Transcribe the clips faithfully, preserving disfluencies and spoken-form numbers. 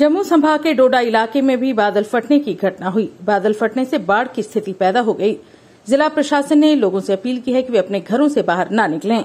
जम्मू संभाग के डोडा इलाके में भी बादल फटने की घटना हुई। बादल फटने से बाढ़ की स्थिति पैदा हो गई। जिला प्रशासन ने लोगों से अपील की है कि वे अपने घरों से बाहर ना निकलें।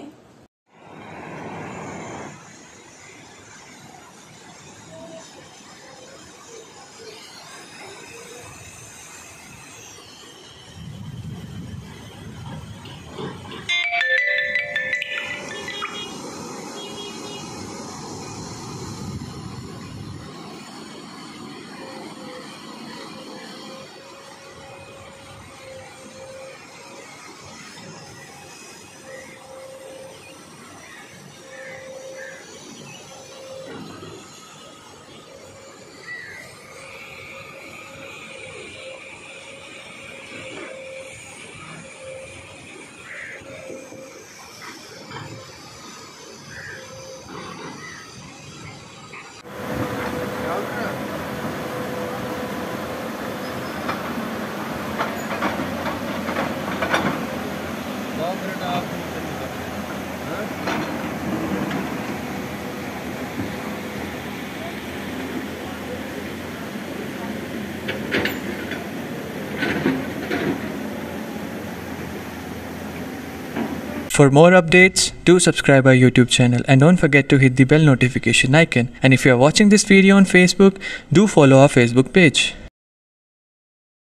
For more updates, do subscribe our YouTube channel and don't forget to hit the bell notification icon. And if you are watching this video on Facebook, do follow our Facebook page.